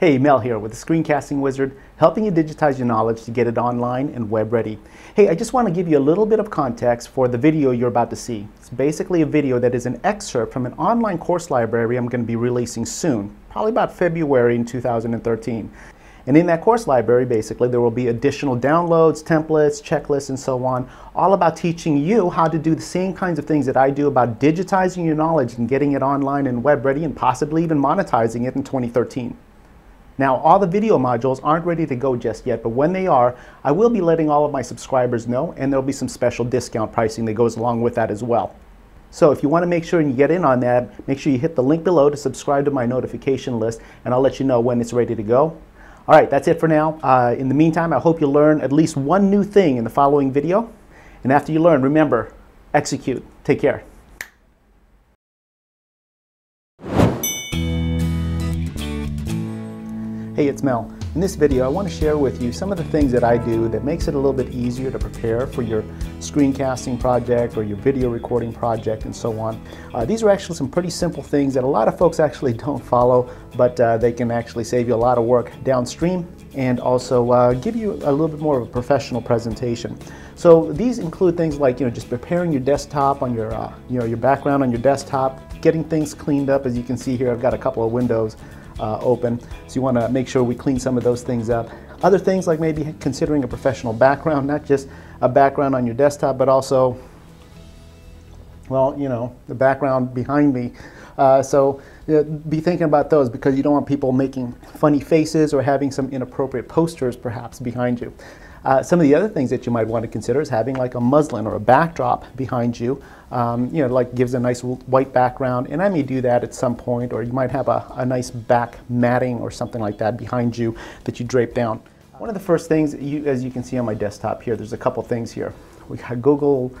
Hey, Mel here with the Screencasting Wizard, helping you digitize your knowledge to get it online and web ready. Hey, I just want to give you a little bit of context for the video you're about to see. It's basically a video that is an excerpt from an online course library I'm going to be releasing soon, probably about February in 2013. And in that course library, basically, there will be additional downloads, templates, checklists, and so on, all about teaching you how to do the same kinds of things that I do about digitizing your knowledge and getting it online and web ready and possibly even monetizing it in 2013. Now, all the video modules aren't ready to go just yet, but when they are, I will be letting all of my subscribers know, and there'll be some special discount pricing that goes along with that as well. So if you want to make sure and get in on that, make sure you hit the link below to subscribe to my notification list, and I'll let you know when it's ready to go. All right, that's it for now. In the meantime, I hope you learn at least one new thing in the following video. And after you learn, remember, execute. Take care. Hey, it's Mel. In this video, I want to share with you some of the things that I do that makes it a little bit easier to prepare for your screencasting project or your video recording project and so on. These are actually some pretty simple things that a lot of folks actually don't follow, but they can actually save you a lot of work downstream and also give you a little bit more of a professional presentation. So these include things like, just preparing your desktop on your, your background on your desktop, getting things cleaned up. As you can see here, I've got a couple of windows open. So you want to make sure we clean some of those things up. Other things like maybe considering a professional background, not just a background on your desktop, but also, well, the background behind me. So be thinking about those, because you don't want people making funny faces or having some inappropriate posters perhaps behind you. Some of the other things that you might want to consider is having like a muslin or a backdrop behind you, like gives a nice white background, and I may do that at some point, or you might have a nice back matting or something like that behind you that you drape down. One of the first things, as you can see on my desktop here, there's a couple things here. We got Google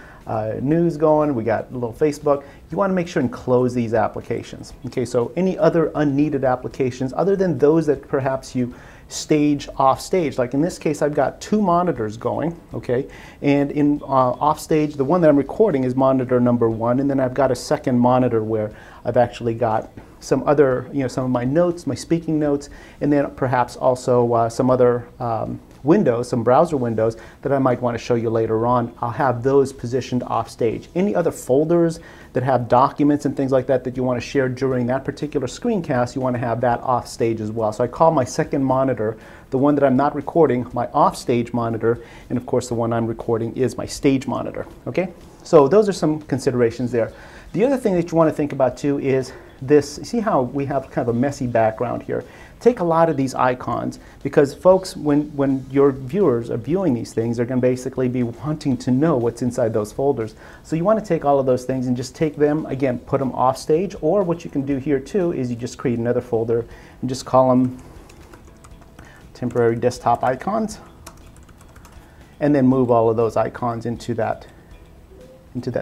News going, we got a little Facebook. You want to make sure and close these applications. Okay, so any other unneeded applications other than those that perhaps you stage off stage. Like in this case, I've got two monitors going, okay? And in off stage, the one that I'm recording is monitor number one, and then I've got a second monitor where I've actually got some other, some of my notes, my speaking notes, and then perhaps also some other windows, some browser windows that I might want to show you later on. I'll have those positioned off stage. Any other folders that have documents and things like that that you want to share during that particular screencast, you want to have that off stage as well. So I call my second monitor, the one that I'm not recording, my off stage monitor, and of course the one I'm recording is my stage monitor. Okay, so those are some considerations there. The other thing that you want to think about too is this. See how we have kind of a messy background here? Take a lot of these icons, because folks, when your viewers are viewing these things, they're going to basically be wanting to know what's inside those folders. So you want to take all of those things and just take them, again, put them off stage, or what you can do here too is you just create another folder and just call them temporary desktop icons, and then move all of those icons into that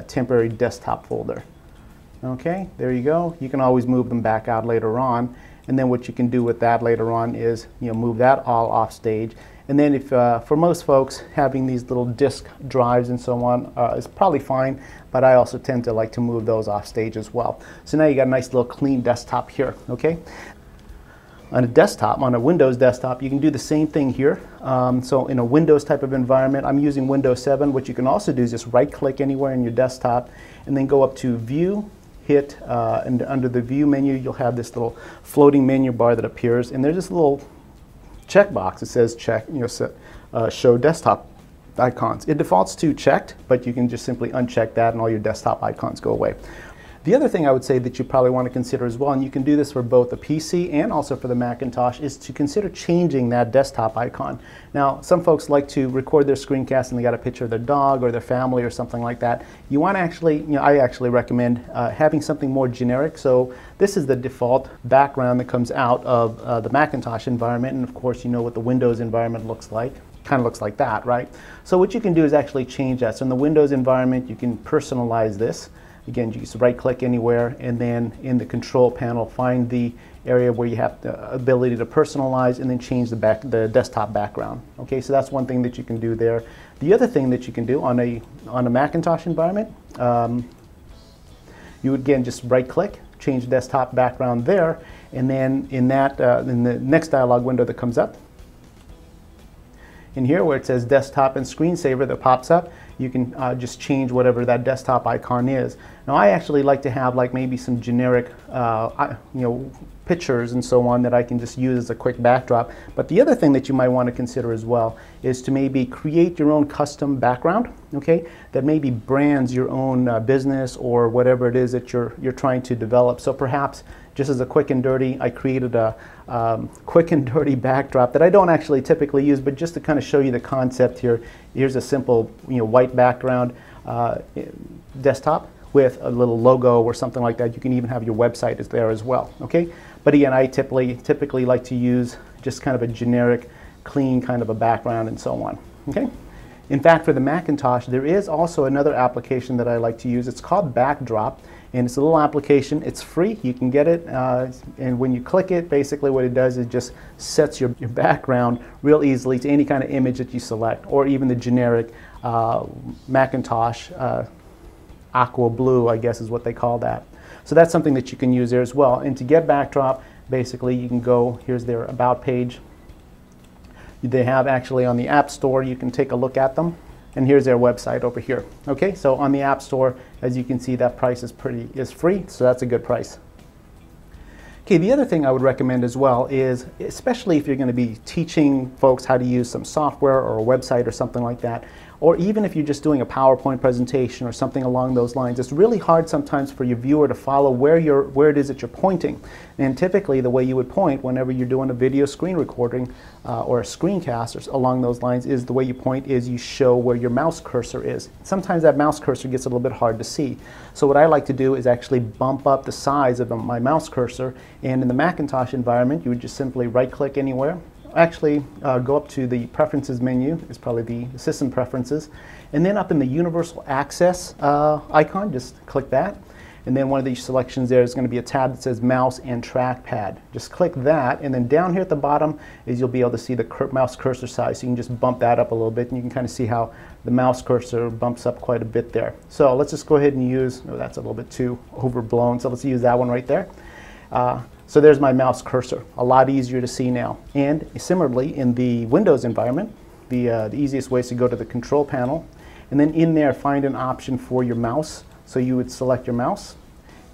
temporary desktop folder. Okay, there you go. You can always move them back out later on, and then what you can do with that later on is move that all off stage. And then if for most folks, having these little disk drives and so on is probably fine, but I also tend to like to move those off stage as well. So now you got a nice little clean desktop here. Okay, on a desktop, on a Windows desktop, you can do the same thing here. So in a Windows type of environment, I'm using Windows 7. What you can also do is just right click anywhere in your desktop and then go up to View, hit, and under the View menu, you'll have this little floating menu bar that appears, and there's this little checkbox that says check, show desktop icons. It defaults to checked, but you can just simply uncheck that and all your desktop icons go away. The other thing I would say that you probably want to consider as well, and you can do this for both the PC and also for the Macintosh, is to consider changing that desktop icon. Now, some folks like to record their screencast and they got a picture of their dog or their family or something like that. You want to actually, I actually recommend having something more generic. So this is the default background that comes out of the Macintosh environment, and of course you know what the Windows environment looks like. Kind of looks like that, right? So what you can do is actually change that. So in the Windows environment, you can personalize this. Again, you just right-click anywhere, and then in the control panel, find the area where you have the ability to personalize, and then change the desktop background. Okay, so that's one thing that you can do there. The other thing that you can do on a Macintosh environment you would again just right click, change desktop background there, and then in the next dialog window that comes up, in here where it says desktop and screensaver that pops up, you can just change whatever that desktop icon is. Now I actually like to have like maybe some generic pictures and so on that I can just use as a quick backdrop. But the other thing that you might want to consider as well is to maybe create your own custom background, okay, that maybe brands your own business or whatever it is that you're trying to develop. So perhaps just as a quick and dirty, I created a quick and dirty backdrop that I don't actually typically use, but just to kind of show you the concept here, here's a simple white background desktop with a little logo or something like that. You can even have your website is there as well, okay? But again, I typically like to use just kind of a generic, clean kind of a background and so on, okay? In fact, for the Macintosh, there is also another application that I like to use. It's called Backdrop, and it's a little application. It's free. You can get it, and when you click it, basically what it does is just sets your background real easily to any kind of image that you select, or even the generic Macintosh Aqua Blue, I guess is what they call that. So that's something that you can use there as well. And to get Backdrop, basically you can go, here's their About page. They have actually on the App Store, you can take a look at them. And here's their website over here. Okay, so on the App Store, as you can see, that price is free, so that's a good price. Okay, the other thing I would recommend as well is, especially if you're going to be teaching folks how to use some software or a website or something like that, or even if you're just doing a PowerPoint presentation or something along those lines, it's really hard sometimes for your viewer to follow where it is that you're pointing. And typically the way you would point whenever you're doing a video screen recording or a screencast or along those lines is the way you point is you show where your mouse cursor is. Sometimes that mouse cursor gets a little bit hard to see. So what I like to do is actually bump up the size of my mouse cursor. And in the Macintosh environment, you would just simply right-click anywhere. Actually, go up to the Preferences menu, it's probably the System Preferences. And then up in the Universal Access icon, just click that. And then one of these selections there is going to be a tab that says Mouse and Trackpad. Just click that, and then down here at the bottom is you'll be able to see the mouse cursor size. So you can just bump that up a little bit, and you can kind of see how the mouse cursor bumps up quite a bit there. So let's just go ahead and use, oh, that's a little bit too overblown, so let's use that one right there. So there's my mouse cursor, a lot easier to see now. And similarly, in the Windows environment, the easiest way is to go to the control panel, and then in there find an option for your mouse. So you would select your mouse,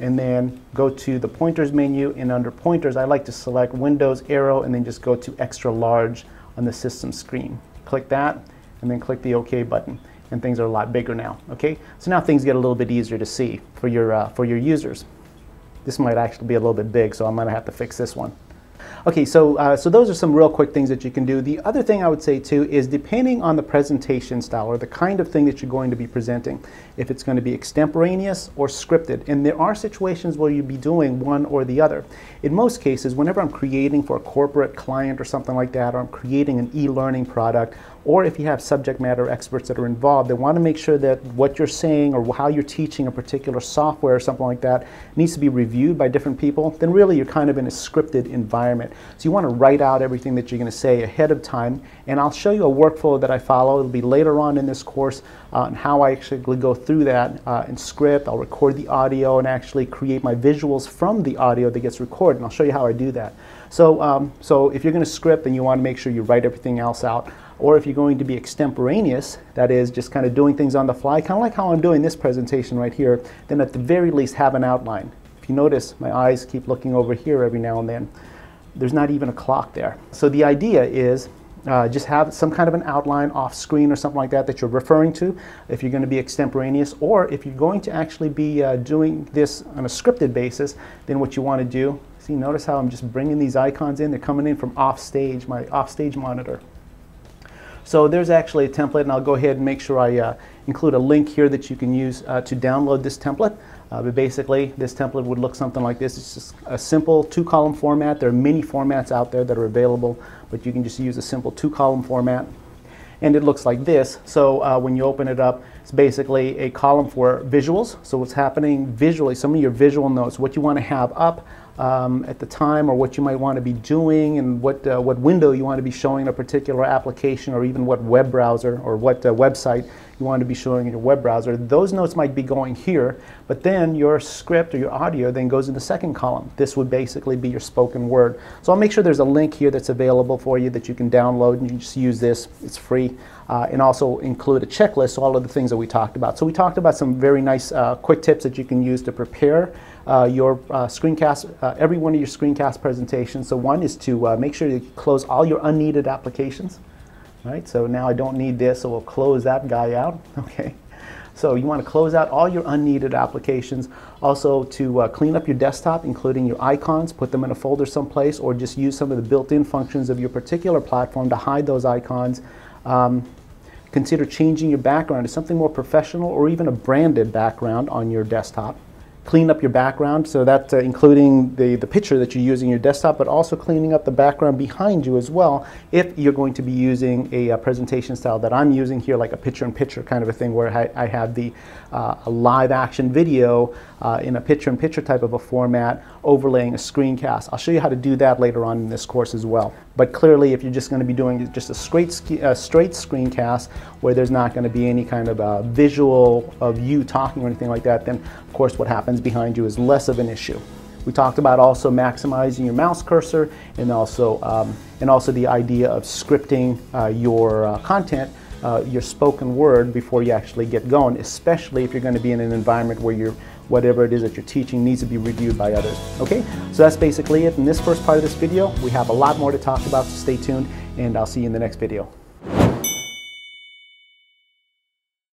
and then go to the pointers menu, and under pointers, I like to select Windows arrow, and then just go to extra large on the system screen. Click that, and then click the OK button, and things are a lot bigger now, okay? So now things get a little bit easier to see for your users. This might actually be a little bit big, so I'm going to have to fix this one. Okay, so those are some real quick things that you can do. The other thing I would say too is depending on the presentation style or the kind of thing that you're going to be presenting, if it's going to be extemporaneous or scripted, and there are situations where you'd be doing one or the other. In most cases, whenever I'm creating for a corporate client or something like that, or I'm creating an e-learning product, or if you have subject matter experts that are involved, they want to make sure that what you're saying or how you're teaching a particular software or something like that needs to be reviewed by different people, then really you're kind of in a scripted environment. So you want to write out everything that you're going to say ahead of time, and I'll show you a workflow that I follow. It'll be later on in this course on how I actually go through that in script. I'll record the audio and actually create my visuals from the audio that gets recorded, and I'll show you how I do that. So if you're going to script, then you want to make sure you write everything else out. Or if you're going to be extemporaneous, that is just kind of doing things on the fly, kind of like how I'm doing this presentation right here, then at the very least have an outline. If you notice, my eyes keep looking over here every now and then. There's not even a clock there. So the idea is just have some kind of an outline off screen or something like that that you're referring to if you're going to be extemporaneous, or if you're going to actually be doing this on a scripted basis, then what you want to do, see, notice how I'm just bringing these icons in, they're coming in from offstage, my offstage monitor. So there's actually a template, and I'll go ahead and make sure I include a link here that you can use to download this template. But basically, this template would look something like this. It's just a simple two-column format. There are many formats out there that are available, but you can just use a simple two-column format. And it looks like this. So when you open it up, it's basically a column for visuals. So what's happening visually, some of your visual notes, what you want to have up, at the time, or what you might want to be doing, and what window you want to be showing a particular application, or even what web browser or what website you want to be showing in your web browser. Those notes might be going here, but then your script or your audio then goes in the second column. This would basically be your spoken word. So I'll make sure there's a link here that's available for you that you can download, and you can just use this. It's free. And also include a checklist, all of the things that we talked about. So we talked about some very nice quick tips that you can use to prepare your screencast, every one of your screencast presentations. So one is to make sure you close all your unneeded applications. Right, so now I don't need this, so we'll close that guy out. Okay, so you want to close out all your unneeded applications. Also to clean up your desktop, including your icons, put them in a folder someplace, or just use some of the built-in functions of your particular platform to hide those icons. Consider changing your background to something more professional, or even a branded background on your desktop. Clean up your background, so that's including the picture that you're using in your desktop, but also cleaning up the background behind you as well, if you're going to be using a presentation style that I'm using here, like a picture-in-picture kind of a thing, where I have the live-action video in a picture-in-picture type of a format overlaying a screencast. I'll show you how to do that later on in this course as well. But clearly, if you're just going to be doing just a straight screencast where there's not going to be any kind of a visual of you talking or anything like that, then of course what happens behind you is less of an issue. We talked about also maximizing your mouse cursor, and also the idea of scripting your content, your spoken word, before you actually get going, especially if you're going to be in an environment where you're whatever it is that you're teaching needs to be reviewed by others. Okay, so that's basically it in this first part of this video. We have a lot more to talk about, so stay tuned, and I'll see you in the next video.